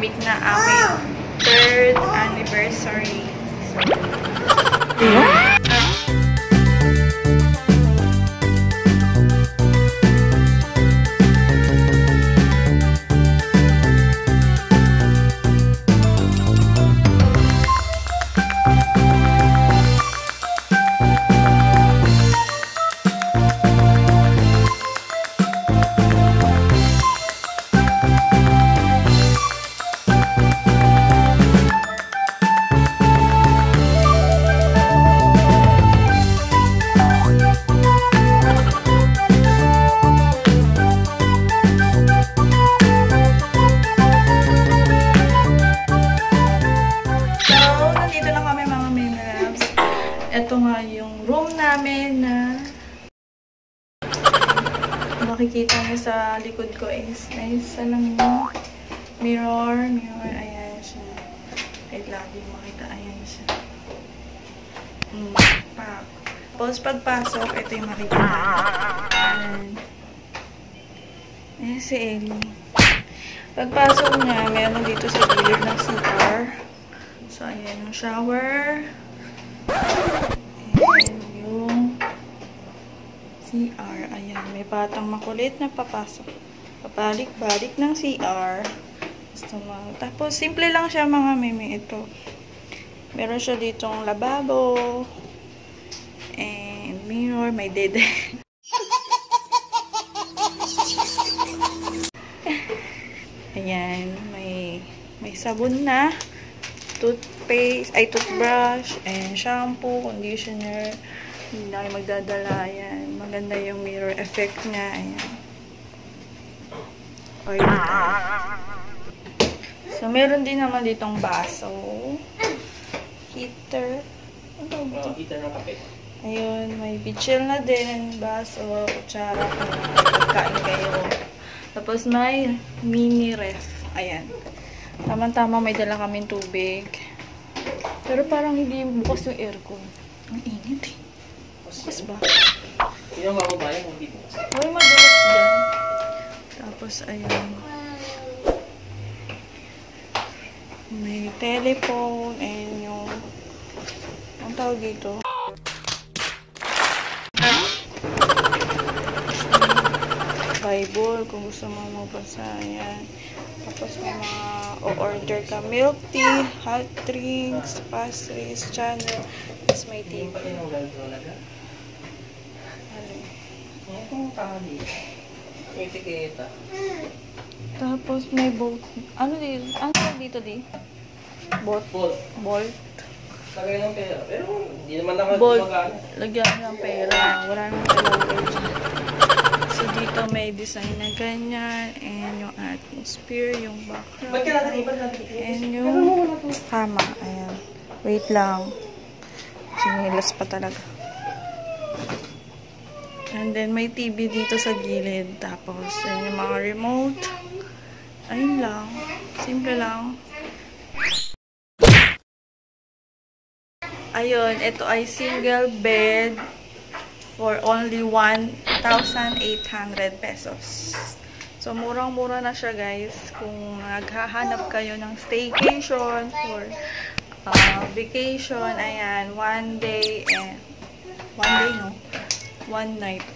pandemic na aming third anniversary. So, makikita nyo sa likod ko is nice lang yung mirror, ayan siya. Wait lang, di makita, ayan siya. Pak. Tapos pagpasok, ito yung makikita. Ayan si Ellie. Pagpasok niya, meron dito sa gilid ng CR. So, ayan yung shower. Ayan yung CR. Ayan, may batang makulit na papasok. Papalik-balik ng CR. Tapos, simple lang siya mga meme ito. Meron siya ditong lababo. And mirror, may dede. Ayan, may sabon na. Toothpaste, ay toothbrush, and shampoo, conditioner. Hindi na kayo magdadala. Ayan. Maganda yung mirror effect niya. Ayan. O, yun tayo. So, meron din naman ditong baso. Heater. Ano ba? Heater ng kape. Ayun. May pichel na din. Baso, kutsara. Kain kayo. Tapos, may mini ref. Ayan. Tama-tama may dala kaming tubig. Pero parang hindi bukas yung aircon. Ang init eh. Bukas ba? Hindi ako bayan, hindi bukas. Ay, madulas dyan. Tapos, ayun. May telephone, and yung... Ang tawag dito? Bible, kung gusto mo magbasa, ayan. Tapos, may mga o-order ka. Milk tea, hot drinks, pastries, channel. Tapos, may TV. Tapos may bolt. Ano dito? Ano dito di? Bolt. Lagyan ng pera. Pero hindi naman nakakabit magkano. Lagyan ng pera. Wala naman talaga. So dito may design na ganyan. And yung atmosphere, yung background. Ba't ka natin? And yung kama. Ayan. Wait lang. Sinilas pa talaga. And then, may TV dito sa gilid. Tapos, yun yung mga remote. Ayun lang. Simple lang. Ayun, ito ay single bed for only 1,800 pesos. So, murang-mura na siya, guys. Kung naghahanap kayo ng staycation for vacation, ayan, one night.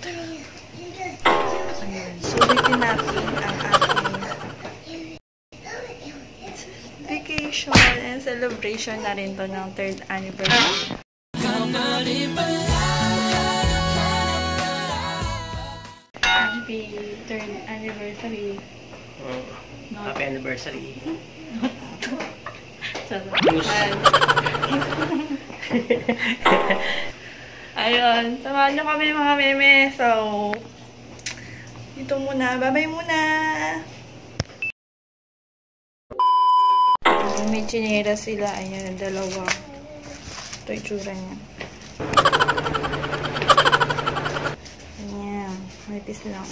Ayan. Sulitin natin ang ating vacation and celebration na rin to ng third anniversary. Happy third anniversary. Happy anniversary. Ayun, samahan nyo kami mga meme. So, dito muna. Bye-bye muna! May chinera sila. Ayan, dalawa. Ito yung tsura niya. Ayan, maripis lang.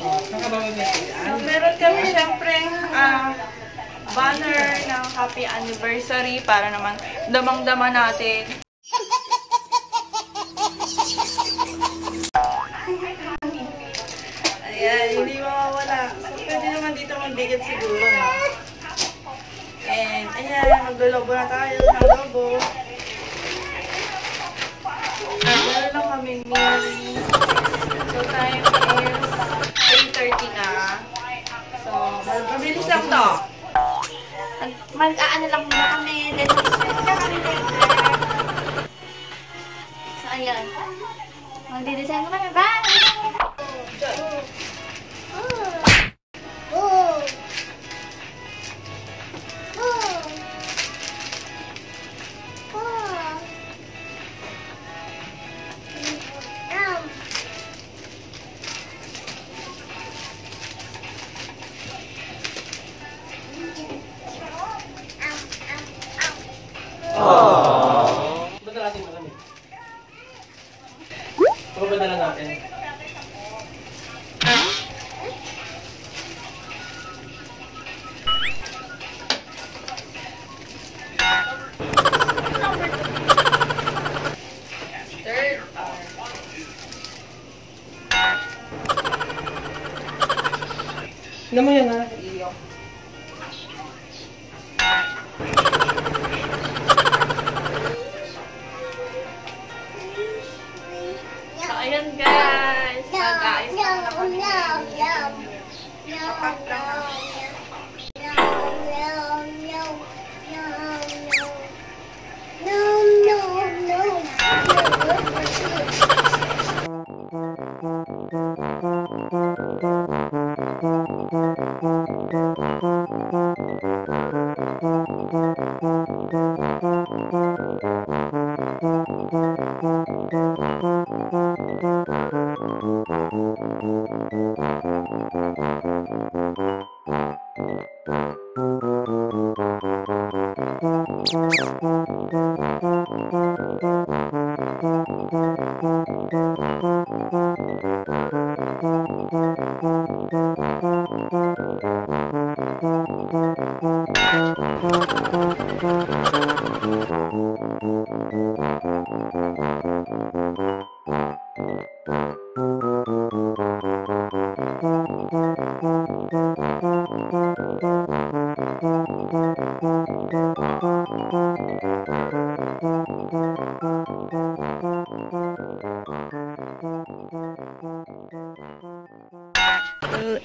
So, meron kami siyempre banner ng happy anniversary para naman damang-dama natin. Ayan, hindi mawawala. So, pwede naman dito magdikit siguro. And, ayan, maglolobo na tayo ng lobo. Meron lang kaming morning. So, time is 8:30 na. So, mabilis lang to. Mag-aano lang muna kami. Let's dismiss na kami later. So, ayan. Mag-design na kami. Bye! Alam mo yan ha? Iyo. So, ayan guys. Mag-aayos lang na kami. Kapag lang.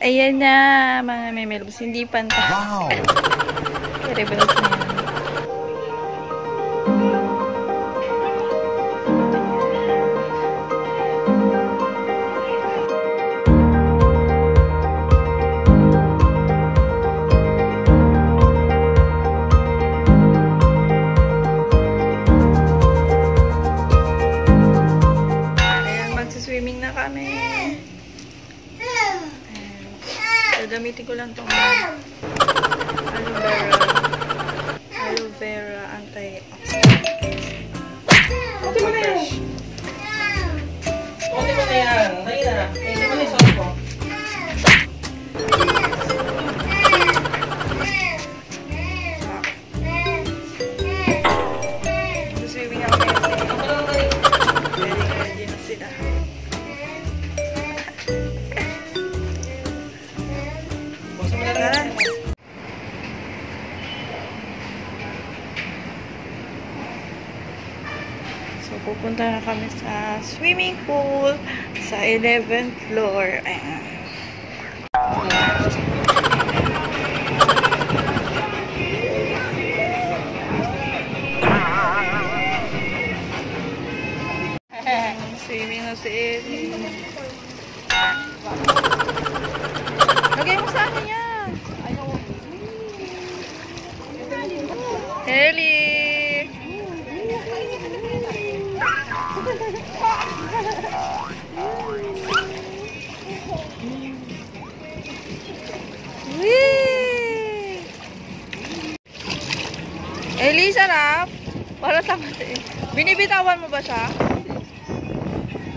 Ayan na, mga memelobs. Hindi panta. Wow! Karebalos na yan. Ayan, magsiswimming na kami. Gamitin ko lang itong aloe vera anti-oxidant. Okay mo na yan. Okay mo na yan. Dali na. Hindi mo na yung soap ko. Swimming ako na yun. Very ready na sila. Pupunta na kami sa swimming pool sa 11th floor. Ayan. Swimming na si Eddie. Lagay mo sa akin yan. Ellie. Ellie, sarap. Wala tama. Binibitawan mo ba siya?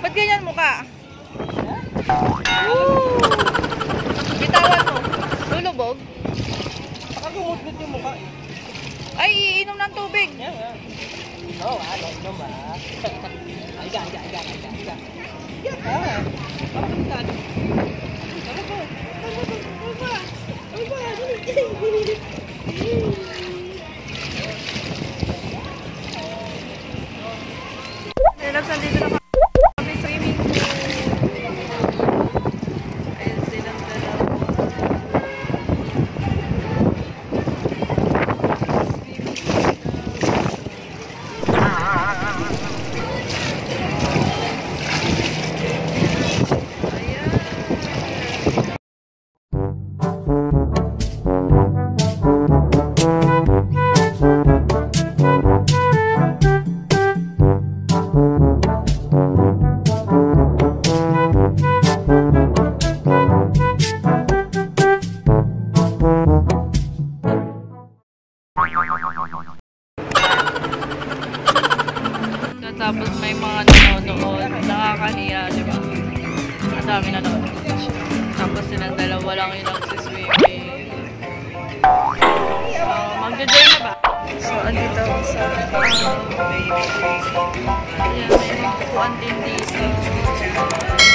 Ba't ganyan mukha? Bitawan mo. Lulubog? Baka gumutlut yung mukha eh. Ay, iinom ng tubig. Yeah. No, I don't know ma. Ayan. Yeah. Bakit ka? Tama ba? Tapos may mga nanonood, nakakahiya, di ba? Ang dami nanonood. Tapos silang dalawa lang yung nagsiswimming. So, mag-join na ba? So, andito ako sa baby. Ayan, may magkukuan din dito.